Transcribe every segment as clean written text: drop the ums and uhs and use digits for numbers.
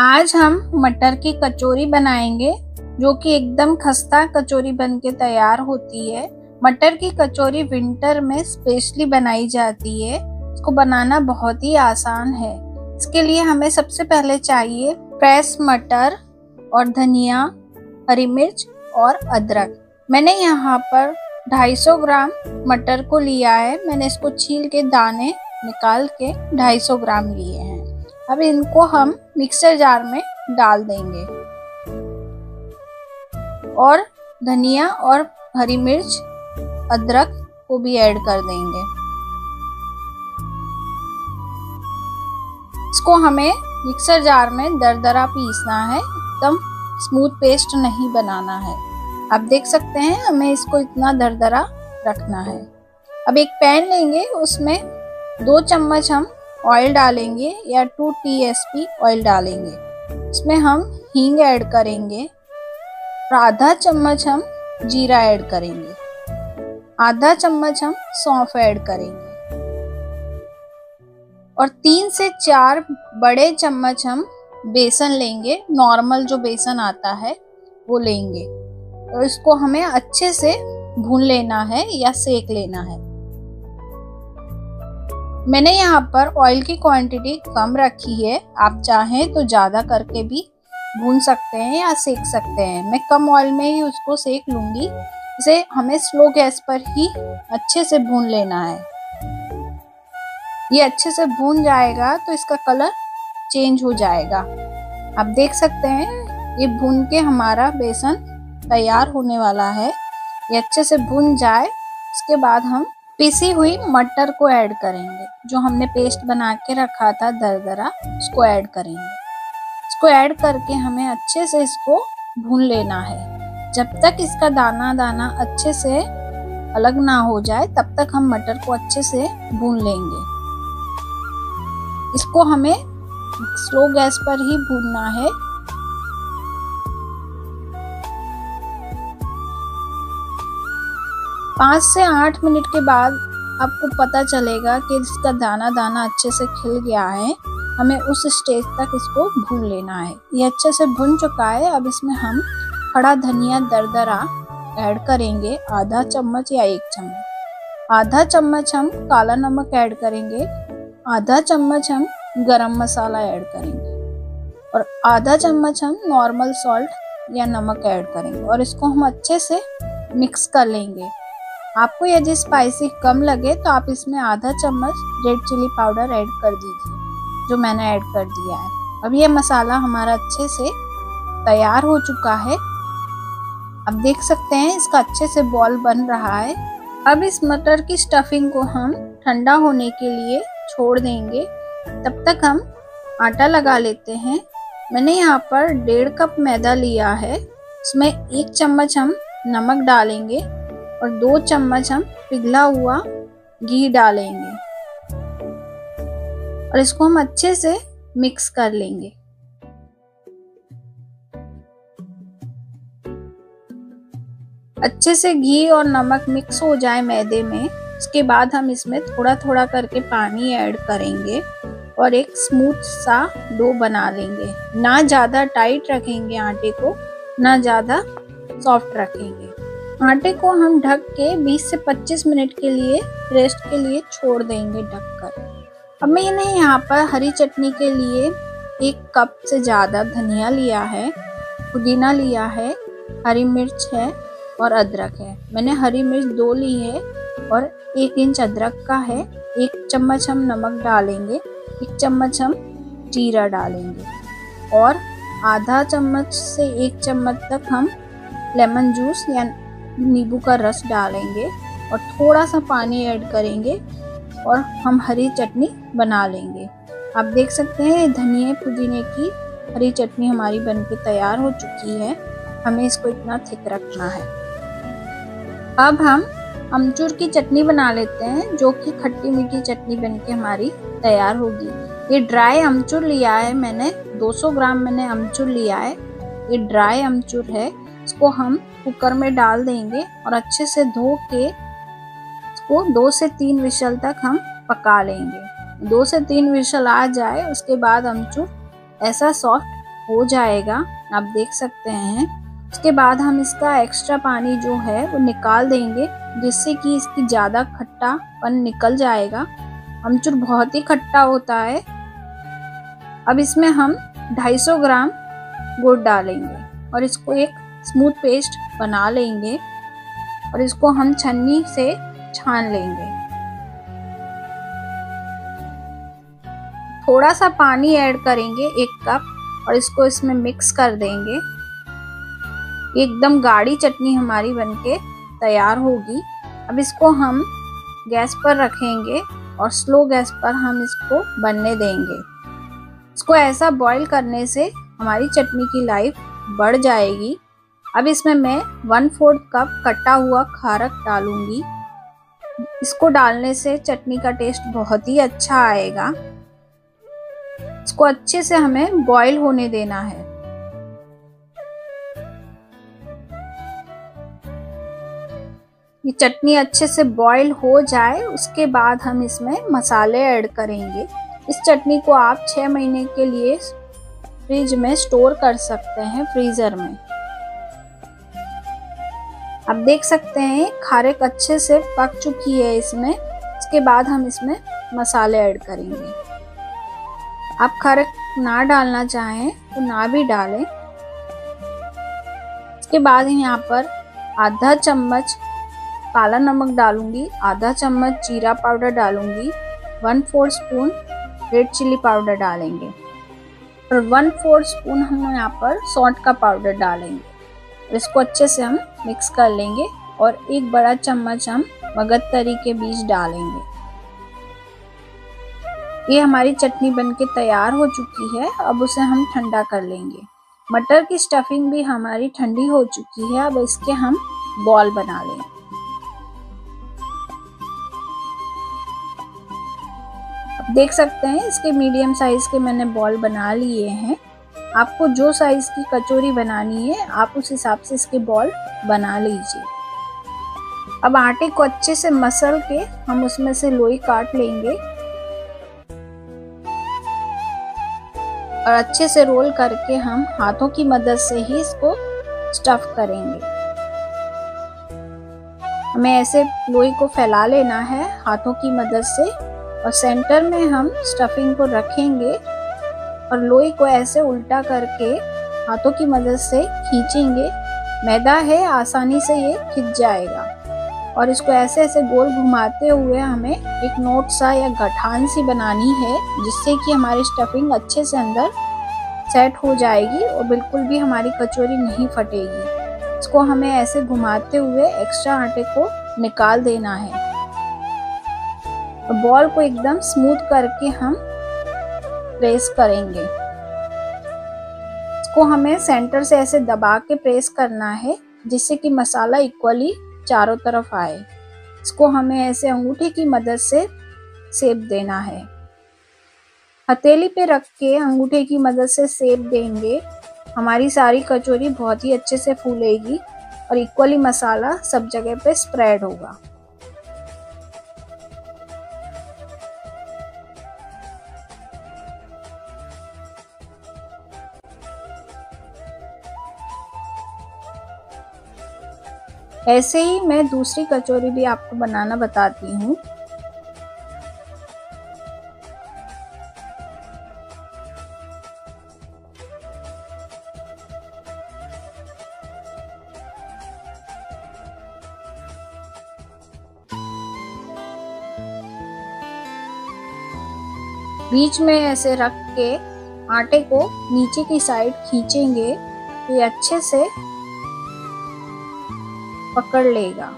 आज हम मटर की कचौरी बनाएंगे जो कि एकदम खस्ता कचौरी बनके तैयार होती है। मटर की कचौरी विंटर में स्पेशली बनाई जाती है। इसको बनाना बहुत ही आसान है। इसके लिए हमें सबसे पहले चाहिए फ्रेश मटर और धनिया, हरी मिर्च और अदरक। मैंने यहाँ पर 250 ग्राम मटर को लिया है। मैंने इसको छील के दाने निकाल के 250 ग्राम लिए हैं। अब इनको हम मिक्सर जार में डाल देंगे और धनिया और हरी मिर्च अदरक को भी ऐड कर देंगे। इसको हमें मिक्सर जार में दरदरा पीसना है, एकदम स्मूथ पेस्ट नहीं बनाना है। आप देख सकते हैं हमें इसको इतना दरदरा रखना है। अब एक पैन लेंगे, उसमें 2 चम्मच हम ऑयल डालेंगे या 2 TSP ऑयल डालेंगे। इसमें हम हींग ऐड करेंगे और 1/2 चम्मच हम जीरा ऐड करेंगे, 1/2 चम्मच हम सौंफ ऐड करेंगे और 3 से 4 बड़े चम्मच हम बेसन लेंगे। नॉर्मल जो बेसन आता है वो लेंगे और इसको हमें अच्छे से भून लेना है या सेक लेना है। मैंने यहाँ पर ऑयल की क्वांटिटी कम रखी है, आप चाहें तो ज़्यादा करके भी भून सकते हैं या सेक सकते हैं। मैं कम ऑयल में ही उसको सेक लूँगी। इसे हमें स्लो गैस पर ही अच्छे से भून लेना है। ये अच्छे से भून जाएगा तो इसका कलर चेंज हो जाएगा। आप देख सकते हैं ये भून के हमारा बेसन तैयार होने वाला है। ये अच्छे से भून जाए उसके बाद हम पिसी हुई मटर को ऐड करेंगे, जो हमने पेस्ट बना के रखा था दरदरा, उसको ऐड करेंगे। इसको ऐड करके हमें अच्छे से इसको भून लेना है। जब तक इसका दाना दाना अच्छे से अलग ना हो जाए तब तक हम मटर को अच्छे से भून लेंगे। इसको हमें स्लो गैस पर ही भूनना है। पाँच से 8 मिनट के बाद आपको पता चलेगा कि इसका दाना दाना अच्छे से खिल गया है। हमें उस स्टेज तक इसको भून लेना है। ये अच्छे से भुन चुका है। अब इसमें हम खड़ा धनिया दरदरा ऐड करेंगे, 1/2 चम्मच या 1 चम्मच। 1/2 चम्मच हम काला नमक ऐड करेंगे, 1/2 चम्मच हम गरम मसाला ऐड करेंगे और 1/2 चम्मच हम नॉर्मल सॉल्ट या नमक ऐड करेंगे और इसको हम अच्छे से मिक्स कर लेंगे। आपको यदि स्पाइसी कम लगे तो आप इसमें 1/2 चम्मच रेड चिली पाउडर ऐड कर दीजिए, जो मैंने ऐड कर दिया है। अब ये मसाला हमारा अच्छे से तैयार हो चुका है। अब देख सकते हैं इसका अच्छे से बॉल बन रहा है। अब इस मटर की स्टफिंग को हम ठंडा होने के लिए छोड़ देंगे। तब तक हम आटा लगा लेते हैं। मैंने यहाँ पर 1.5 कप मैदा लिया है। इसमें 1 चम्मच हम नमक डालेंगे और 2 चम्मच हम पिघला हुआ घी डालेंगे और इसको हम अच्छे से मिक्स कर लेंगे। अच्छे से घी और नमक मिक्स हो जाए मैदे में, उसके बाद हम इसमें थोड़ा थोड़ा करके पानी ऐड करेंगे और एक स्मूथ सा डो बना लेंगे। ना ज़्यादा टाइट रखेंगे आटे को, ना ज़्यादा सॉफ्ट रखेंगे। आटे को हम ढक के 20 से 25 मिनट के लिए रेस्ट के लिए छोड़ देंगे ढककर। अब मैंने यहाँ पर हरी चटनी के लिए 1 कप से ज़्यादा धनिया लिया है, पुदीना लिया है, हरी मिर्च है और अदरक है। मैंने हरी मिर्च 2 ली है और 1 इंच अदरक का है। 1 चम्मच हम नमक डालेंगे, 1 चम्मच हम जीरा डालेंगे और 1/2 चम्मच से 1 चम्मच तक हम लेमन जूस या नींबू का रस डालेंगे और थोड़ा सा पानी ऐड करेंगे और हम हरी चटनी बना लेंगे। आप देख सकते हैं धनिया पुदीने की हरी चटनी हमारी बनके तैयार हो चुकी है। हमें इसको इतना थिक रखना है। अब हम अमचूर की चटनी बना लेते हैं, जो कि खट्टी मीठी चटनी बनके हमारी तैयार होगी। ये ड्राई अमचूर लिया है मैंने, 200 ग्राम मैंने अमचूर लिया है। ये ड्राई अमचूर है। इसको हम कुकर में डाल देंगे और अच्छे से धो के इसको 2 से 3 विशल तक हम पका लेंगे। 2 से 3 विशल आ जाए उसके बाद अमचूर ऐसा सॉफ्ट हो जाएगा, आप देख सकते हैं। उसके बाद हम इसका एक्स्ट्रा पानी जो है वो निकाल देंगे, जिससे कि इसकी ज़्यादा खट्टापन निकल जाएगा। अमचूर बहुत ही खट्टा होता है। अब इसमें हम 250 ग्राम गुड़ डालेंगे और इसको एक स्मूथ पेस्ट बना लेंगे और इसको हम छन्नी से छान लेंगे। थोड़ा सा पानी ऐड करेंगे 1 कप और इसको इसमें मिक्स कर देंगे। एकदम गाढ़ी चटनी हमारी बनके तैयार होगी। अब इसको हम गैस पर रखेंगे और स्लो गैस पर हम इसको बनने देंगे। इसको ऐसा बॉईल करने से हमारी चटनी की लाइफ बढ़ जाएगी। अब इसमें मैं 1/4 कप कटा हुआ खारक डालूंगी। इसको डालने से चटनी का टेस्ट बहुत ही अच्छा आएगा। इसको अच्छे से हमें बॉईल होने देना है। ये चटनी अच्छे से बॉईल हो जाए, उसके बाद हम इसमें मसाले ऐड करेंगे। इस चटनी को आप 6 महीने के लिए फ्रिज में स्टोर कर सकते हैं, फ्रीजर में। आप देख सकते हैं खारक अच्छे से पक चुकी है इसमें। इसके बाद हम इसमें मसाले ऐड करेंगे। आप खारक ना डालना चाहें तो ना भी डालें। इसके बाद यहाँ पर 1/2 चम्मच काला नमक डालूंगी, 1/2 चम्मच जीरा पाउडर डालूंगी, 1/4 स्पून रेड चिली पाउडर डालेंगे और 1/4 स्पून हम यहाँ पर सौंठ का पाउडर डालेंगे। इसको अच्छे से हम मिक्स कर लेंगे और 1 बड़ा चम्मच हम मगजतरी के बीज डालेंगे। ये हमारी चटनी बनके तैयार हो चुकी है। अब उसे हम ठंडा कर लेंगे। मटर की स्टफिंग भी हमारी ठंडी हो चुकी है। अब इसके हम बॉल बना लेंगे। अब देख सकते हैं इसके मीडियम साइज के मैंने बॉल बना लिए हैं। आपको जो साइज की कचौरी बनानी है आप उस हिसाब से इसके बॉल बना लीजिए। अब आटे को अच्छे से मसल के हम उसमें से लोई काट लेंगे और अच्छे से रोल करके हम हाथों की मदद से ही इसको स्टफ करेंगे। हमें ऐसे लोई को फैला लेना है हाथों की मदद से और सेंटर में हम स्टफिंग को रखेंगे और लोई को ऐसे उल्टा करके हाथों की मदद से खींचेंगे। मैदा है, आसानी से ये खिंच जाएगा। और इसको ऐसे ऐसे गोल घुमाते हुए हमें एक नोट सा या गठान सी बनानी है, जिससे कि हमारी स्टफिंग अच्छे से अंदर सेट हो जाएगी और बिल्कुल भी हमारी कचौरी नहीं फटेगी। इसको हमें ऐसे घुमाते हुए एक्स्ट्रा आटे को निकाल देना है। बॉल को एकदम स्मूथ करके हम प्रेस करेंगे। इसको हमें सेंटर से ऐसे दबा के प्रेस करना है, जिससे कि मसाला इक्वली चारों तरफ आए। इसको हमें ऐसे अंगूठे की मदद से सेप देना है। हथेली पे रख के अंगूठे की मदद से सेप देंगे। हमारी सारी कचौरी बहुत ही अच्छे से फूलेगी और इक्वली मसाला सब जगह पे स्प्रेड होगा। ऐसे ही मैं दूसरी कचौरी भी आपको बनाना बताती हूँ। बीच में ऐसे रख के आटे को नीचे की साइड खींचेंगे तो ये अच्छे से पकड़ लेगा।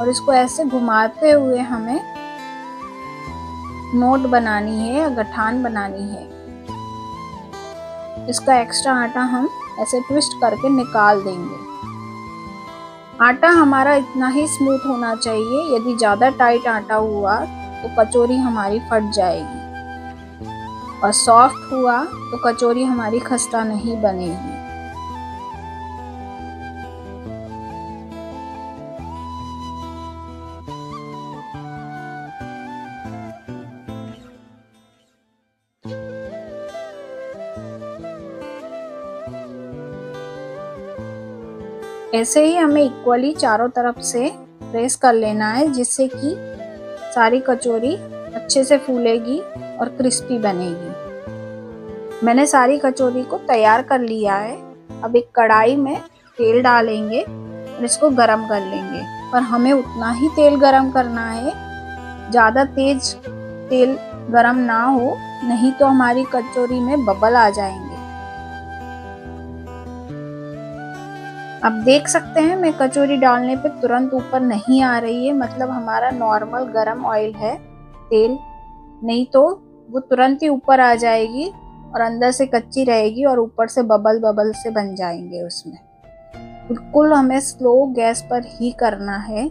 और इसको ऐसे घुमाते हुए हमें नोट बनानी है या गठान बनानी है। इसका एक्स्ट्रा आटा हम ऐसे ट्विस्ट करके निकाल देंगे। आटा हमारा इतना ही स्मूथ होना चाहिए। यदि ज़्यादा टाइट आटा हुआ तो कचौरी हमारी फट जाएगी और सॉफ्ट हुआ तो कचौरी हमारी खस्ता नहीं बनेगी। ऐसे ही हमें इक्वली चारों तरफ से प्रेस कर लेना है, जिससे कि सारी कचौरी अच्छे से फूलेगी और क्रिस्पी बनेगी। मैंने सारी कचौरी को तैयार कर लिया है। अब एक कढ़ाई में तेल डालेंगे और इसको गरम कर लेंगे, पर हमें उतना ही तेल गरम करना है, ज़्यादा तेज तेल गरम ना हो, नहीं तो हमारी कचौरी में बबल आ जाएंगे। आप देख सकते हैं मैं कचौरी डालने पे तुरंत ऊपर नहीं आ रही है, मतलब हमारा नॉर्मल गरम ऑयल है तेल, नहीं तो वो तुरंत ही ऊपर आ जाएगी और अंदर से कच्ची रहेगी और ऊपर से बबल बबल से बन जाएंगे उसमें। बिल्कुल हमें स्लो गैस पर ही करना है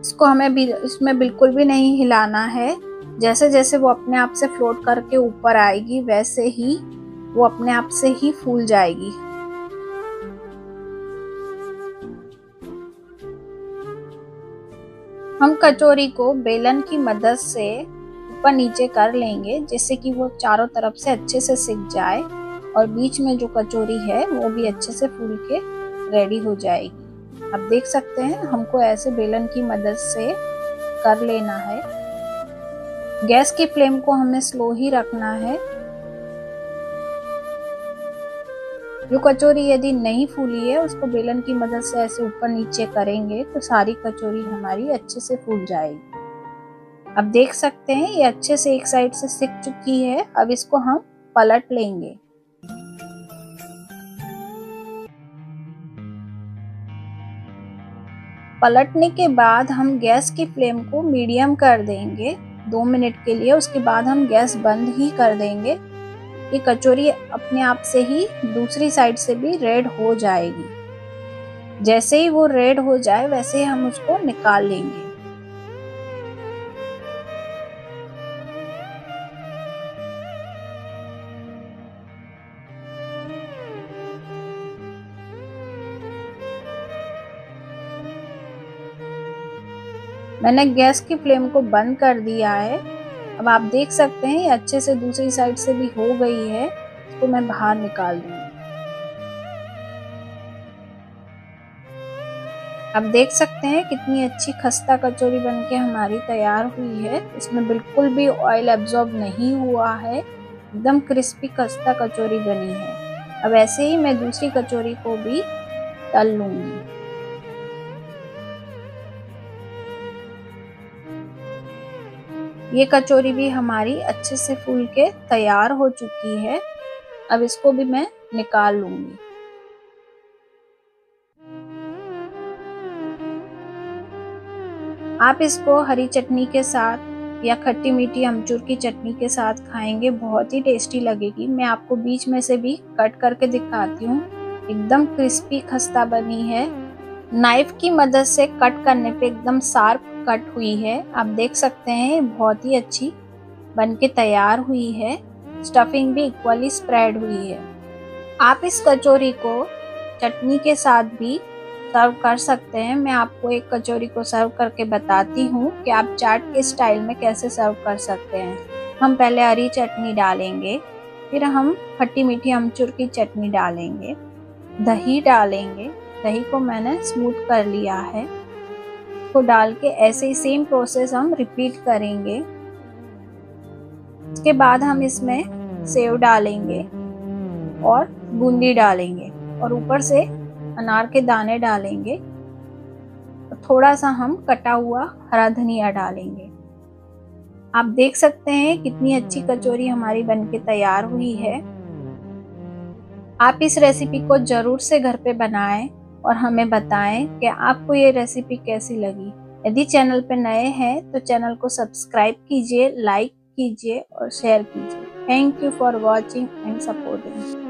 इसको, हमें इसमें बिल्कुल भी नहीं हिलाना है। जैसे जैसे वो अपने आप से फ्लोट करके ऊपर आएगी, वैसे ही वो अपने आप से ही फूल जाएगी। हम कचौरी को बेलन की मदद से ऊपर नीचे कर लेंगे, जिससे कि वो चारों तरफ से अच्छे से सिक जाए और बीच में जो कचौरी है वो भी अच्छे से फूल के रेडी हो जाएगी। आप देख सकते हैं हमको ऐसे बेलन की मदद से कर लेना है। गैस की फ्लेम को हमें स्लो ही रखना है। जो कचौरी यदि नहीं फूली है उसको बेलन की मदद से ऐसे ऊपर नीचे करेंगे तो सारी कचौरी हमारी अच्छे से फूल जाएगी। अब देख सकते हैं ये अच्छे से एक साइड से सिक चुकी है। अब इसको हम पलट लेंगे। पलटने के बाद हम गैस की फ्लेम को मीडियम कर देंगे 2 मिनट के लिए। उसके बाद हम गैस बंद ही कर देंगे। ये कचौरी अपने आप से ही दूसरी साइड से भी रेड हो जाएगी। जैसे ही वो रेड हो जाए वैसे ही हम उसको निकाल लेंगे। मैंने गैस की फ्लेम को बंद कर दिया है। अब आप देख सकते हैं ये अच्छे से दूसरी साइड से भी हो गई है। इसको मैं बाहर निकाल दूंगी। आप देख सकते हैं कितनी अच्छी खस्ता कचौरी बनके हमारी तैयार हुई है। इसमें बिल्कुल भी ऑयल एब्जॉर्ब नहीं हुआ है, एकदम क्रिस्पी खस्ता कचौरी बनी है। अब ऐसे ही मैं दूसरी कचौरी को भी तल लूंगी। ये कचौरी भी हमारी अच्छे से फूल के तैयार हो चुकी है। अब इसको भी मैं निकाल लूंगी। आप इसको हरी चटनी के साथ या खट्टी मीठी अमचूर की चटनी के साथ खाएंगे, बहुत ही टेस्टी लगेगी। मैं आपको बीच में से भी कट करके दिखाती हूँ। एकदम क्रिस्पी खस्ता बनी है। नाइफ की मदद से कट करने पे एकदम शार्प कट हुई है। आप देख सकते हैं बहुत ही अच्छी बनके तैयार हुई है। स्टफिंग भी इक्वली स्प्रेड हुई है। आप इस कचौरी को चटनी के साथ भी सर्व कर सकते हैं। मैं आपको एक कचौरी को सर्व करके बताती हूँ कि आप चाट के स्टाइल में कैसे सर्व कर सकते हैं। हम पहले हरी चटनी डालेंगे, फिर हम खट्टी मीठी अमचूर की चटनी डालेंगे, दही डालेंगे। दही को मैंने स्मूथ कर लिया है। को डाल के ऐसे ही सेम प्रोसेस हम रिपीट करेंगे। इसके बाद हम इसमें सेव डालेंगे और बूंदी डालेंगे और ऊपर से अनार के दाने डालेंगे और थोड़ा सा हम कटा हुआ हरा धनिया डालेंगे। आप देख सकते हैं कितनी अच्छी कचौरी हमारी बनके तैयार हुई है। आप इस रेसिपी को जरूर से घर पे बनाएं और हमें बताएं कि आपको ये रेसिपी कैसी लगी। यदि चैनल पर नए हैं तो चैनल को सब्सक्राइब कीजिए, लाइक कीजिए और शेयर कीजिए। Thank you for watching and supporting.